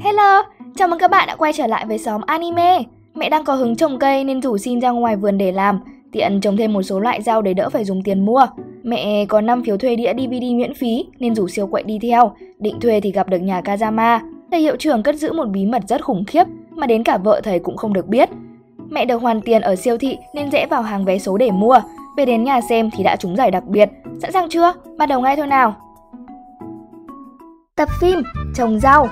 Hello, chào mừng các bạn đã quay trở lại với Xóm Anime. Mẹ đang có hứng trồng cây nên rủ Shin ra ngoài vườn để làm, tiện trồng thêm một số loại rau để đỡ phải dùng tiền mua. Mẹ có 5 phiếu thuê đĩa DVD miễn phí nên rủ siêu quậy đi theo, định thuê thì gặp được nhà Kazama. Thầy hiệu trưởng cất giữ một bí mật rất khủng khiếp mà đến cả vợ thầy cũng không được biết. Mẹ được hoàn tiền ở siêu thị nên rẽ vào hàng vé số để mua. Về đến nhà xem thì đã trúng giải đặc biệt. Sẵn sàng chưa? Bắt đầu ngay thôi nào! Tập phim Trồng Rau.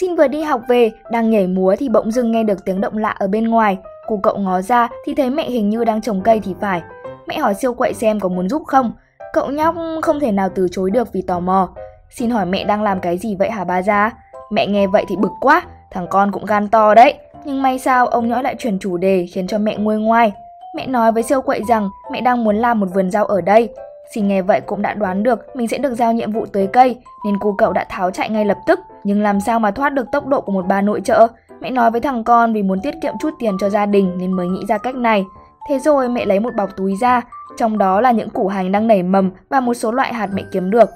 Shin vừa đi học về, đang nhảy múa thì bỗng dưng nghe được tiếng động lạ ở bên ngoài. Cô cậu ngó ra thì thấy mẹ hình như đang trồng cây thì phải. Mẹ hỏi siêu quậy xem có muốn giúp không. Cậu nhóc không thể nào từ chối được vì tò mò. Shin hỏi mẹ đang làm cái gì vậy hả ba già? Mẹ nghe vậy thì bực quá, thằng con cũng gan to đấy. Nhưng may sao ông nhõi lại chuyển chủ đề khiến cho mẹ nguôi ngoai. Mẹ nói với siêu quậy rằng mẹ đang muốn làm một vườn rau ở đây. Shin nghe vậy cũng đã đoán được mình sẽ được giao nhiệm vụ tưới cây nên cô cậu đã tháo chạy ngay lập tức. Nhưng làm sao mà thoát được tốc độ của một bà nội trợ. Mẹ nói với thằng con vì muốn tiết kiệm chút tiền cho gia đình nên mới nghĩ ra cách này. Thế rồi mẹ lấy một bọc túi ra, trong đó là những củ hành đang nảy mầm và một số loại hạt mẹ kiếm được.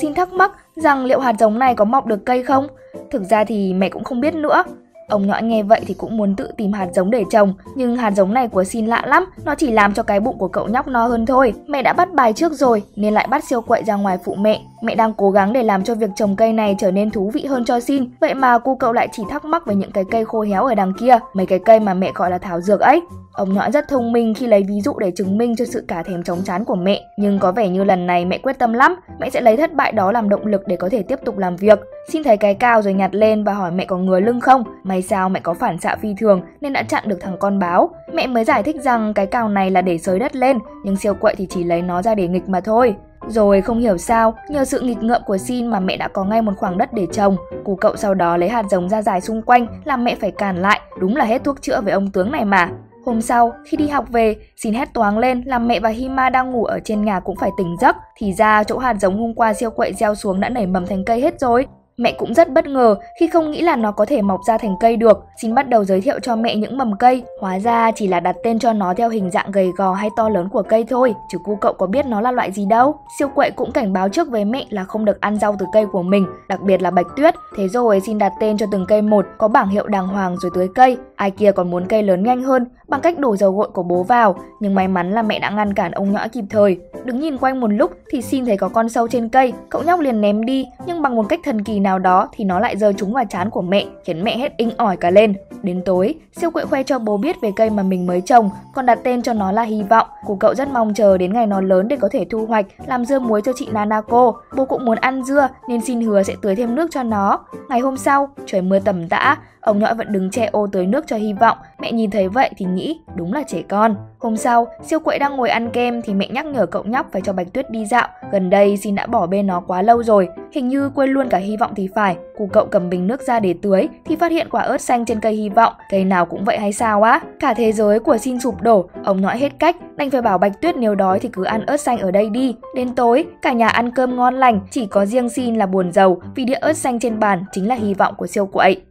Shin thắc mắc rằng liệu hạt giống này có mọc được cây không? Thực ra thì mẹ cũng không biết nữa. Ông nhõi nghe vậy thì cũng muốn tự tìm hạt giống để trồng, nhưng hạt giống này của Shin lạ lắm, nó chỉ làm cho cái bụng của cậu nhóc no hơn thôi. Mẹ đã bắt bài trước rồi nên lại bắt siêu quậy ra ngoài phụ mẹ. Mẹ đang cố gắng để làm cho việc trồng cây này trở nên thú vị hơn cho Shin, vậy mà cô cậu lại chỉ thắc mắc về những cái cây khô héo ở đằng kia, mấy cái cây mà mẹ gọi là thảo dược ấy. Ông nhõi rất thông minh khi lấy ví dụ để chứng minh cho sự cả thèm chóng chán của mẹ, nhưng có vẻ như lần này mẹ quyết tâm lắm, mẹ sẽ lấy thất bại đó làm động lực để có thể tiếp tục làm việc. Shin thấy cái cao rồi nhặt lên và hỏi mẹ có ngứa lưng không. May sao mẹ có phản xạ phi thường nên đã chặn được thằng con báo. Mẹ mới giải thích rằng cái cào này là để xới đất lên, nhưng siêu quậy thì chỉ lấy nó ra để nghịch mà thôi. Rồi không hiểu sao, nhờ sự nghịch ngợm của Shin mà mẹ đã có ngay một khoảng đất để trồng. Cô cậu sau đó lấy hạt giống ra rải xung quanh làm mẹ phải cản lại, đúng là hết thuốc chữa với ông tướng này mà. Hôm sau, khi đi học về, Shin hét toáng lên làm mẹ và Hima đang ngủ ở trên nhà cũng phải tỉnh giấc. Thì ra chỗ hạt giống hôm qua siêu quậy gieo xuống đã nảy mầm thành cây hết rồi. Mẹ cũng rất bất ngờ khi không nghĩ là nó có thể mọc ra thành cây được. Shin bắt đầu giới thiệu cho mẹ những mầm cây. Hóa ra chỉ là đặt tên cho nó theo hình dạng gầy gò hay to lớn của cây thôi, chứ cô cậu có biết nó là loại gì đâu. Siêu quậy cũng cảnh báo trước với mẹ là không được ăn rau từ cây của mình, đặc biệt là bạch tuyết. Thế rồi Shin đặt tên cho từng cây một, có bảng hiệu đàng hoàng rồi tưới cây. Ai kia còn muốn cây lớn nhanh hơn bằng cách đổ dầu gội của bố vào, nhưng may mắn là mẹ đã ngăn cản ông nhõi kịp thời. Đứng nhìn quanh một lúc thì Shin thấy có con sâu trên cây, cậu nhóc liền ném đi, nhưng bằng một cách thần kỳ nào đó thì nó lại rơi trúng vào trán của mẹ, khiến mẹ hét inh ỏi cả lên. Đến tối, siêu quậy khoe cho bố biết về cây mà mình mới trồng, còn đặt tên cho nó là Hy Vọng. Cô cậu rất mong chờ đến ngày nó lớn để có thể thu hoạch, làm dưa muối cho chị Nanako. Bố cũng muốn ăn dưa nên Shin hứa sẽ tưới thêm nước cho nó. Ngày hôm sau, trời mưa tầm tã, ông nhõi vẫn đứng che ô tưới nước cho Hy Vọng. Mẹ nhìn thấy vậy thì nghĩ đúng là trẻ con. Hôm sau, siêu quậy đang ngồi ăn kem thì mẹ nhắc nhở cậu nhóc phải cho bạch tuyết đi dạo. Gần đây Shin đã bỏ bê nó quá lâu rồi, hình như quên luôn cả Hy Vọng thì phải. Cô cậu cầm bình nước ra để tưới thì phát hiện quả ớt xanh trên cây Hy Vọng. Cây nào cũng vậy hay sao á? Cả thế giới của Shin sụp đổ. Ông nhõi hết cách, đành phải bảo bạch tuyết nếu đói thì cứ ăn ớt xanh ở đây đi. Đến tối, cả nhà ăn cơm ngon lành, chỉ có riêng Shin là buồn rầu vì đĩa ớt xanh trên bàn chính là hy vọng của siêu quậy.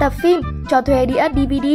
Tập phim Cho thuê đĩa DVD.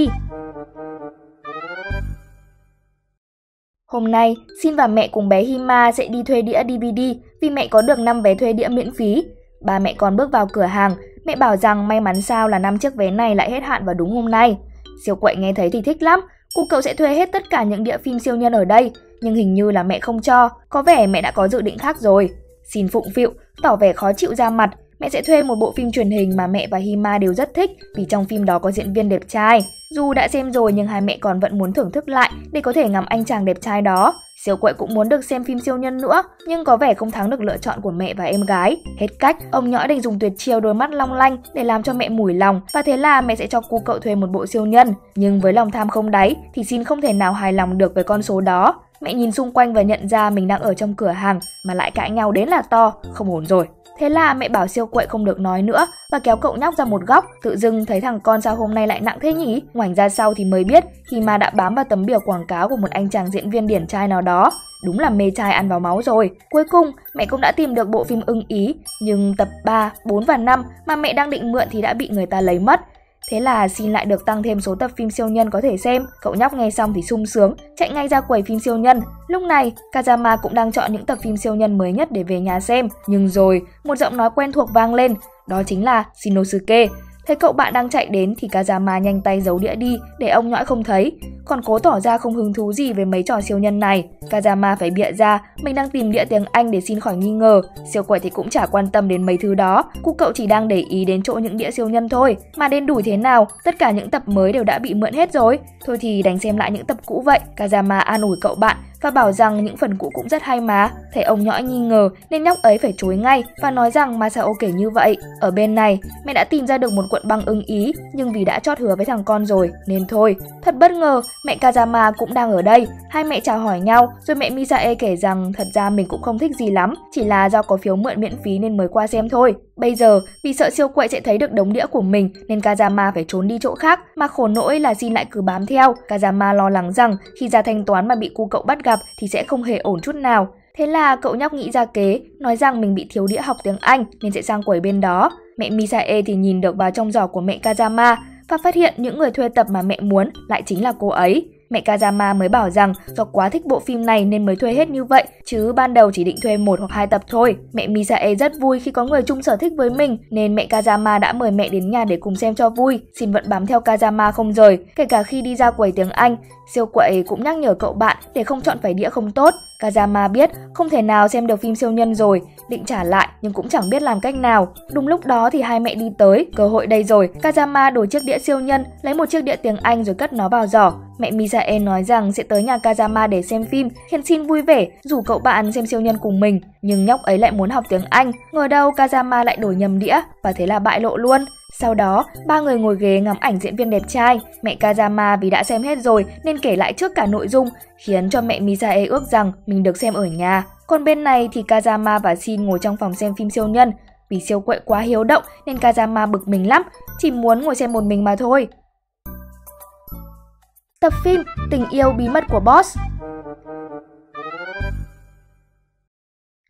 Hôm nay, Shin và mẹ cùng bé Hima sẽ đi thuê đĩa DVD vì mẹ có được 5 vé thuê đĩa miễn phí. Ba mẹ con bước vào cửa hàng, mẹ bảo rằng may mắn sao là 5 chiếc vé này lại hết hạn vào đúng hôm nay. Siêu quậy nghe thấy thì thích lắm, cô cậu sẽ thuê hết tất cả những đĩa phim siêu nhân ở đây, nhưng hình như là mẹ không cho, có vẻ mẹ đã có dự định khác rồi. Shin phụng phịu, tỏ vẻ khó chịu ra mặt. Mẹ sẽ thuê một bộ phim truyền hình mà mẹ và Hima đều rất thích vì trong phim đó có diễn viên đẹp trai. Dù đã xem rồi nhưng hai mẹ con vẫn muốn thưởng thức lại để có thể ngắm anh chàng đẹp trai đó. Siêu quậy cũng muốn được xem phim siêu nhân nữa, nhưng có vẻ không thắng được lựa chọn của mẹ và em gái. Hết cách, ông nhõi định dùng tuyệt chiêu đôi mắt long lanh để làm cho mẹ mủi lòng, và thế là mẹ sẽ cho cô cậu thuê một bộ siêu nhân. Nhưng với lòng tham không đáy thì Shin không thể nào hài lòng được với con số đó. Mẹ nhìn xung quanh và nhận ra mình đang ở trong cửa hàng mà lại cãi nhau đến là to, không ổn rồi. Thế là mẹ bảo siêu quậy không được nói nữa và kéo cậu nhóc ra một góc. Tự dưng thấy thằng con sao hôm nay lại nặng thế nhỉ? Ngoảnh ra sau thì mới biết Hima đã bám vào tấm bìa quảng cáo của một anh chàng diễn viên điển trai nào đó. Đúng là mê trai ăn vào máu rồi. Cuối cùng mẹ cũng đã tìm được bộ phim ưng ý, nhưng tập 3, 4 và 5 mà mẹ đang định mượn thì đã bị người ta lấy mất. Thế là Shin lại được tăng thêm số tập phim siêu nhân có thể xem, cậu nhóc nghe xong thì sung sướng, chạy ngay ra quầy phim siêu nhân. Lúc này, Kazama cũng đang chọn những tập phim siêu nhân mới nhất để về nhà xem. Nhưng rồi, một giọng nói quen thuộc vang lên, đó chính là Shinosuke. Thấy cậu bạn đang chạy đến thì Kazama nhanh tay giấu đĩa đi để ông nhõi không thấy, còn cố tỏ ra không hứng thú gì về mấy trò siêu nhân này. Kazama phải bịa ra mình đang tìm đĩa tiếng Anh để Shin khỏi nghi ngờ. Siêu quẩy thì cũng chả quan tâm đến mấy thứ đó, cụ cậu chỉ đang để ý đến chỗ những đĩa siêu nhân thôi. Mà đến đủi thế nào, tất cả những tập mới đều đã bị mượn hết rồi. Thôi thì đành xem lại những tập cũ vậy, Kazama an ủi cậu bạn và bảo rằng những phần cũ cũng rất hay mà. Thấy ông nhõi nghi ngờ nên nhóc ấy phải chối ngay và nói rằng Masao kể như vậy. Ở bên này, mẹ đã tìm ra được một cuộn băng ưng ý, nhưng vì đã chót hứa với thằng con rồi nên thôi. Thật bất ngờ, mẹ Kazama cũng đang ở đây. Hai mẹ chào hỏi nhau, rồi mẹ Misae kể rằng thật ra mình cũng không thích gì lắm, chỉ là do có phiếu mượn miễn phí nên mới qua xem thôi. Bây giờ, vì sợ siêu quậy sẽ thấy được đống đĩa của mình nên Kazama phải trốn đi chỗ khác, mà khổ nỗi là Shin lại cứ bám theo. Kazama lo lắng rằng khi ra thanh toán mà bị cu cậu bắt gặp thì sẽ không hề ổn chút nào. Thế là cậu nhóc nghĩ ra kế, nói rằng mình bị thiếu đĩa học tiếng Anh nên sẽ sang quầy bên đó. Mẹ Misae thì nhìn được vào trong giỏ của mẹ Kazama và phát hiện những người thuê tập mà mẹ muốn lại chính là cô ấy. Mẹ Kazama mới bảo rằng do quá thích bộ phim này nên mới thuê hết như vậy, chứ ban đầu chỉ định thuê 1 hoặc 2 tập thôi. Mẹ Misae rất vui khi có người chung sở thích với mình nên mẹ Kazama đã mời mẹ đến nhà để cùng xem cho vui. Shin vẫn bám theo Kazama không rời, kể cả khi đi ra quầy tiếng Anh. Siêu quậy cũng nhắc nhở cậu bạn để không chọn phải đĩa không tốt. Kazama biết không thể nào xem được phim siêu nhân rồi, định trả lại nhưng cũng chẳng biết làm cách nào. Đúng lúc đó thì hai mẹ đi tới, cơ hội đây rồi. Kazama đổi chiếc đĩa siêu nhân, lấy một chiếc đĩa tiếng Anh rồi cất nó vào giỏ. Mẹ Misae nói rằng sẽ tới nhà Kazama để xem phim, khiến Shin vui vẻ rủ cậu bạn xem siêu nhân cùng mình. Nhưng nhóc ấy lại muốn học tiếng Anh, ngờ đâu Kazama lại đổi nhầm đĩa và thế là bại lộ luôn. Sau đó, ba người ngồi ghế ngắm ảnh diễn viên đẹp trai. Mẹ Kazama vì đã xem hết rồi nên kể lại trước cả nội dung, khiến cho mẹ Misae ước rằng mình được xem ở nhà. Còn bên này thì Kazama và Shin ngồi trong phòng xem phim siêu nhân. Vì siêu quậy quá hiếu động nên Kazama bực mình lắm, chỉ muốn ngồi xem một mình mà thôi. Tập phim Tình yêu bí mật của Boss.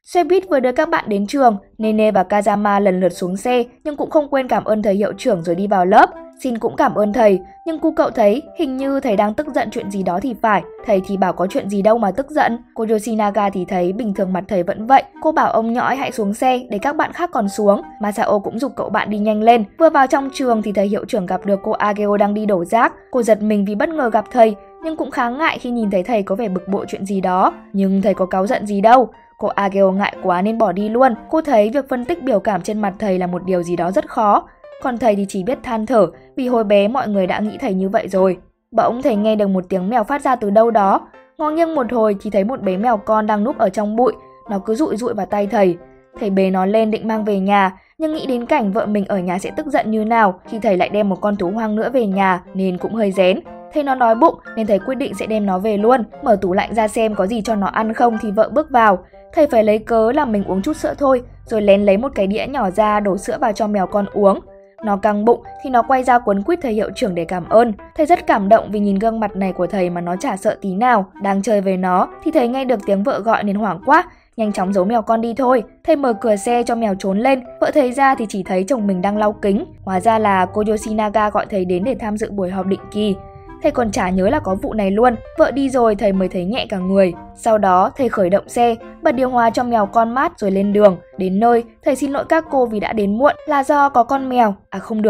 Xe buýt vừa đưa các bạn đến trường, Nene và Kazama lần lượt xuống xe nhưng cũng không quên cảm ơn thầy hiệu trưởng rồi đi vào lớp. Shin cũng cảm ơn thầy, nhưng cu cậu thấy hình như thầy đang tức giận chuyện gì đó thì phải. Thầy thì bảo có chuyện gì đâu mà tức giận. Cô Yoshinaga thì thấy bình thường mặt thầy vẫn vậy. Cô bảo ông nhõi hãy xuống xe để các bạn khác còn xuống. Masao cũng giục cậu bạn đi nhanh lên. Vừa vào trong trường thì thầy hiệu trưởng gặp được cô Ageo đang đi đổ rác. Cô giật mình vì bất ngờ gặp thầy, nhưng cũng khá ngại khi nhìn thấy thầy có vẻ bực bội chuyện gì đó. Nhưng thầy có cáu giận gì đâu. Cô Ageo ngại quá nên bỏ đi luôn. Cô thấy việc phân tích biểu cảm trên mặt thầy là một điều gì đó rất khó. Còn thầy thì chỉ biết than thở vì hồi bé mọi người đã nghĩ thầy như vậy rồi. Bỗng thầy nghe được một tiếng mèo phát ra từ đâu đó. Ngó nghiêng một hồi thì thấy một bé mèo con đang núp ở trong bụi. Nó cứ rụi rụi vào tay thầy. Thầy bế nó lên định mang về nhà, nhưng nghĩ đến cảnh vợ mình ở nhà sẽ tức giận như nào khi thầy lại đem một con thú hoang nữa về nhà nên cũng hơi rén. Thấy nó đói bụng nên thầy quyết định sẽ đem nó về luôn. Mở tủ lạnh ra xem có gì cho nó ăn không thì vợ bước vào. Thầy phải lấy cớ là mình uống chút sữa thôi, rồi lén lấy một cái đĩa nhỏ ra đổ sữa vào cho mèo con uống. Nó căng bụng thì nó quay ra quấn quýt thầy hiệu trưởng để cảm ơn. Thầy rất cảm động vì nhìn gương mặt này của thầy mà nó chả sợ tí nào. Đang chơi với nó thì thầy nghe được tiếng vợ gọi nên hoảng quá, nhanh chóng giấu mèo con đi thôi. Thầy mở cửa xe cho mèo trốn lên. Vợ thầy ra thì chỉ thấy chồng mình đang lau kính. Hóa ra là cô Yoshinaga gọi thầy đến để tham dự buổi họp định kỳ. Thầy còn chả nhớ là có vụ này luôn. Vợ đi rồi thầy mới thấy nhẹ cả người. Sau đó thầy khởi động xe, bật điều hòa cho mèo con mát rồi lên đường. Đến nơi, thầy xin lỗi các cô vì đã đến muộn là do có con mèo. À không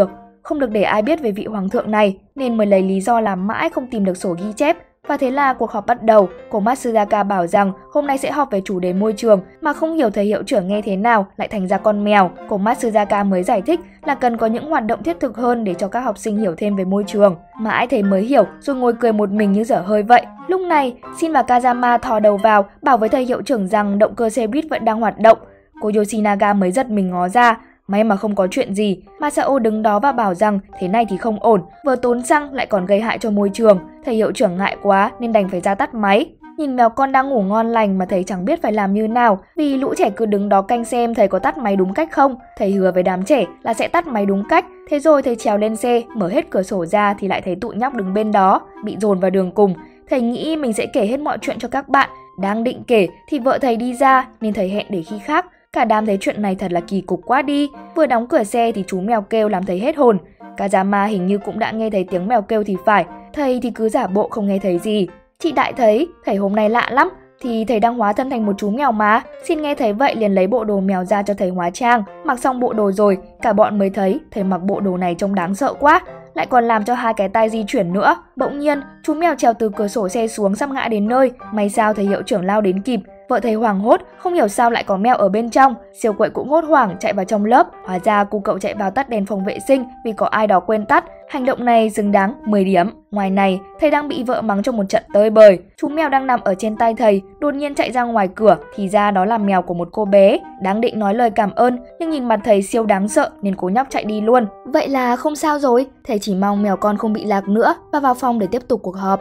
được để ai biết về vị hoàng thượng này, nên mới lấy lý do làm mãi không tìm được sổ ghi chép. Và thế là cuộc họp bắt đầu. Cô Matsuzaka bảo rằng hôm nay sẽ họp về chủ đề môi trường, mà không hiểu thầy hiệu trưởng nghe thế nào lại thành ra con mèo. Cô Matsuzaka mới giải thích là cần có những hoạt động thiết thực hơn để cho các học sinh hiểu thêm về môi trường. Mãi thầy mới hiểu rồi ngồi cười một mình như dở hơi vậy. Lúc này, Shin và Kazama thò đầu vào bảo với thầy hiệu trưởng rằng động cơ xe buýt vẫn đang hoạt động. Cô Yoshinaga mới giật mình ngó ra. May mà không có chuyện gì. Masao đứng đó và bảo rằng thế này thì không ổn, vừa tốn xăng lại còn gây hại cho môi trường. Thầy hiệu trưởng ngại quá nên đành phải ra tắt máy. Nhìn mèo con đang ngủ ngon lành mà thầy chẳng biết phải làm như nào, vì lũ trẻ cứ đứng đó canh xem thầy có tắt máy đúng cách không. Thầy hứa với đám trẻ là sẽ tắt máy đúng cách. Thế rồi thầy trèo lên xe, mở hết cửa sổ ra thì lại thấy tụi nhóc đứng bên đó, bị dồn vào đường cùng. Thầy nghĩ mình sẽ kể hết mọi chuyện cho các bạn. Đang định kể thì vợ thầy đi ra nên thầy hẹn để khi khác. Cả đám thấy chuyện này thật là kỳ cục quá đi. Vừa đóng cửa xe thì chú mèo kêu làm thầy hết hồn. Kazama hình như cũng đã nghe thấy tiếng mèo kêu thì phải, thầy thì cứ giả bộ không nghe thấy gì. Chị đại thấy, thầy hôm nay lạ lắm, thì thầy đang hóa thân thành một chú mèo mà. Xin nghe thấy vậy liền lấy bộ đồ mèo ra cho thầy hóa trang. Mặc xong bộ đồ rồi, cả bọn mới thấy thầy mặc bộ đồ này trông đáng sợ quá, lại còn làm cho hai cái tai di chuyển nữa. Bỗng nhiên, chú mèo trèo từ cửa sổ xe xuống sắp ngã đến nơi. May sao thầy hiệu trưởng lao đến kịp. Vợ thầy hoảng hốt, không hiểu sao lại có mèo ở bên trong. Siêu quậy cũng hốt hoảng chạy vào trong lớp. Hóa ra cô cậu chạy vào tắt đèn phòng vệ sinh vì có ai đó quên tắt. Hành động này xứng đáng 10 điểm. Ngoài này, thầy đang bị vợ mắng trong một trận tơi bời. Chú mèo đang nằm ở trên tay thầy, đột nhiên chạy ra ngoài cửa, thì ra đó là mèo của một cô bé. Đáng định nói lời cảm ơn, nhưng nhìn mặt thầy siêu đáng sợ nên cố nhóc chạy đi luôn. Vậy là không sao rồi, thầy chỉ mong mèo con không bị lạc nữa và vào phòng để tiếp tục cuộc họp.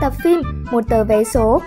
Tập phim Một tờ vé số.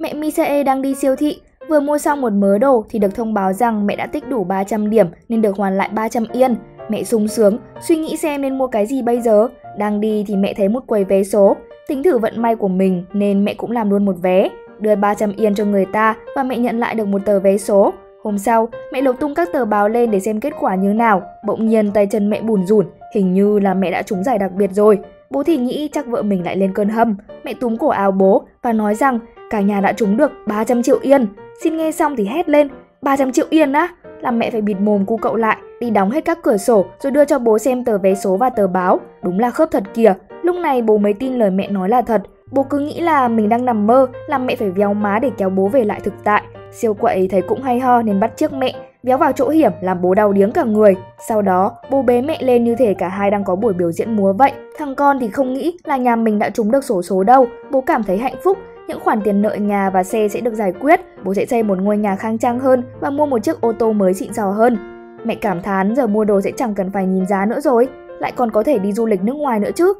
Mẹ Misae đang đi siêu thị, vừa mua xong một mớ đồ thì được thông báo rằng mẹ đã tích đủ 300 điểm nên được hoàn lại 300 yên. Mẹ sung sướng, suy nghĩ xem nên mua cái gì bây giờ. Đang đi thì mẹ thấy một quầy vé số, tính thử vận may của mình nên mẹ cũng làm luôn một vé. Đưa 300 yên cho người ta và mẹ nhận lại được một tờ vé số. Hôm sau, mẹ lục tung các tờ báo lên để xem kết quả như nào. Bỗng nhiên tay chân mẹ bùn rủn, hình như là mẹ đã trúng giải đặc biệt rồi. Bố thì nghĩ chắc vợ mình lại lên cơn hâm. Mẹ túm cổ áo bố và nói rằng cả nhà đã trúng được 300 triệu yên. Xin nghe xong thì hét lên, 300 triệu yên á? Làm mẹ phải bịt mồm cu cậu lại, đi đóng hết các cửa sổ rồi đưa cho bố xem tờ vé số và tờ báo. Đúng là khớp thật kìa. Lúc này bố mới tin lời mẹ nói là thật. Bố cứ nghĩ là mình đang nằm mơ, làm mẹ phải véo má để kéo bố về lại thực tại. Siêu quậy thấy cũng hay ho nên bắt chước mẹ, véo vào chỗ hiểm làm bố đau điếng cả người. Sau đó, bố bế mẹ lên như thể cả hai đang có buổi biểu diễn múa vậy. Thằng con thì không nghĩ là nhà mình đã trúng được xổ số đâu. Bố cảm thấy hạnh phúc, những khoản tiền nợ nhà và xe sẽ được giải quyết. Bố sẽ xây một ngôi nhà khang trang hơn và mua một chiếc ô tô mới xịn sò hơn. Mẹ cảm thán giờ mua đồ sẽ chẳng cần phải nhìn giá nữa rồi, lại còn có thể đi du lịch nước ngoài nữa chứ.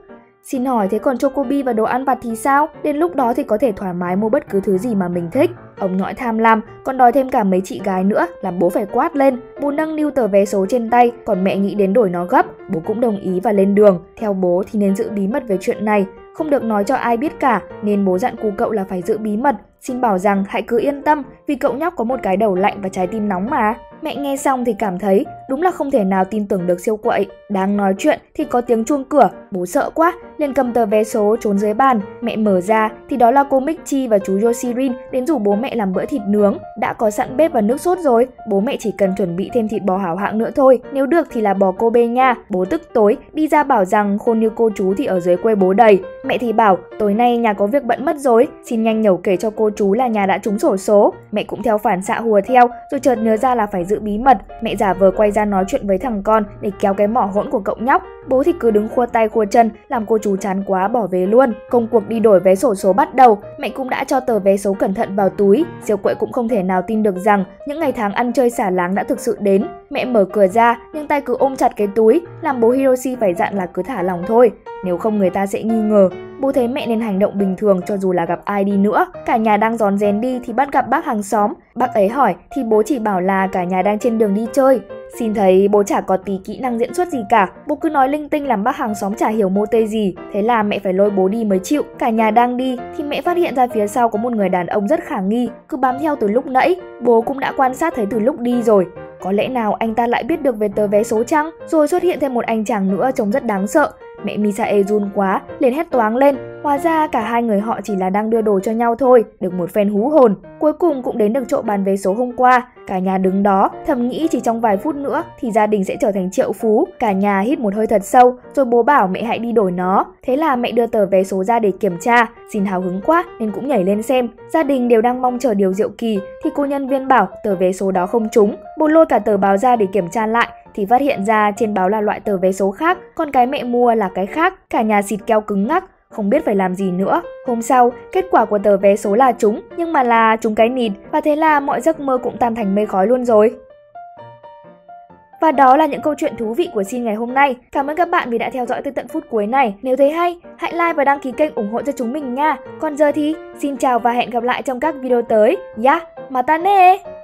Xin hỏi thế còn Chocobi và đồ ăn vặt thì sao? Đến lúc đó thì có thể thoải mái mua bất cứ thứ gì mà mình thích. Ông nhõi tham lam, còn đòi thêm cả mấy chị gái nữa, làm bố phải quát lên. Bố nâng niu tờ vé số trên tay, còn mẹ nghĩ đến đổi nó gấp. Bố cũng đồng ý và lên đường. Theo bố thì nên giữ bí mật về chuyện này, không được nói cho ai biết cả, nên bố dặn cu cậu là phải giữ bí mật. Xin bảo rằng hãy cứ yên tâm vì cậu nhóc có một cái đầu lạnh và trái tim nóng mà. Mẹ nghe xong thì cảm thấy đúng là không thể nào tin tưởng được siêu quậy. Đang nói chuyện thì có tiếng chuông cửa, bố sợ quá, liền cầm tờ vé số trốn dưới bàn. Mẹ mở ra thì đó là cô Michi và chú Yoshirin đến rủ bố mẹ làm bữa thịt nướng. Đã có sẵn bếp và nước sốt rồi, bố mẹ chỉ cần chuẩn bị thêm thịt bò hảo hạng nữa thôi, nếu được thì là bò Kobe nha. Bố tức tối, đi ra bảo rằng khôn như cô chú thì ở dưới quê bố đầy. Mẹ thì bảo tối nay nhà có việc bận mất rồi, xin nhanh nhẩu kể cho cô chú là nhà đã trúng xổ số. Mẹ cũng theo phản xạ hùa theo, rồi chợt nhớ ra là phải giữ bí mật. Mẹ giả vờ quay ra nói chuyện với thằng con để kéo cái mỏ hỗn của cậu nhóc. Bố thì cứ đứng khua tay khua chân, làm cô chú chán quá bỏ về luôn. Công cuộc đi đổi vé xổ số bắt đầu, mẹ cũng đã cho tờ vé số cẩn thận vào túi. Siêu quậy cũng không thể nào tin được rằng những ngày tháng ăn chơi xả láng đã thực sự đến. Mẹ mở cửa ra nhưng tay cứ ôm chặt cái túi, làm bố Hiroshi phải dặn là cứ thả lòng thôi, nếu không người ta sẽ nghi ngờ. Bố thấy mẹ nên hành động bình thường cho dù là gặp ai đi nữa. Cả nhà đang rón rén đi thì bắt gặp bác hàng xóm. Bác ấy hỏi thì bố chỉ bảo là cả nhà đang trên đường đi chơi. Xin thấy bố chả có tí kỹ năng diễn xuất gì cả, bố cứ nói linh tinh làm bác hàng xóm chả hiểu mô tê gì. Thế là mẹ phải lôi bố đi mới chịu. Cả nhà đang đi thì mẹ phát hiện ra phía sau có một người đàn ông rất khả nghi, cứ bám theo từ lúc nãy. Bố cũng đã quan sát thấy từ lúc đi rồi. Có lẽ nào anh ta lại biết được về tờ vé số chăng? Rồi xuất hiện thêm một anh chàng nữa trông rất đáng sợ. Mẹ Misae run quá, liền hét toáng lên. Hóa ra cả hai người họ chỉ là đang đưa đồ cho nhau thôi. Được một phen hú hồn, cuối cùng cũng đến được chỗ bàn vé số hôm qua. Cả nhà đứng đó, thầm nghĩ chỉ trong vài phút nữa thì gia đình sẽ trở thành triệu phú. Cả nhà hít một hơi thật sâu, rồi bố bảo mẹ hãy đi đổi nó. Thế là mẹ đưa tờ vé số ra để kiểm tra. Xin hào hứng quá nên cũng nhảy lên xem. Gia đình đều đang mong chờ điều diệu kỳ, thì cô nhân viên bảo tờ vé số đó không trúng. Bố lôi cả tờ báo ra để kiểm tra lại, thì phát hiện ra trên báo là loại tờ vé số khác, còn cái mẹ mua là cái khác. Cả nhà xịt keo cứng ngắc, không biết phải làm gì nữa. Hôm sau, kết quả của tờ vé số là trúng, nhưng mà là trúng cái nịt, và thế là mọi giấc mơ cũng tan thành mây khói luôn rồi. Và đó là những câu chuyện thú vị của Shin ngày hôm nay. Cảm ơn các bạn vì đã theo dõi tới tận phút cuối này. Nếu thấy hay, hãy like và đăng ký kênh ủng hộ cho chúng mình nha. Còn giờ thì, xin chào và hẹn gặp lại trong các video tới. Yah, mata ne!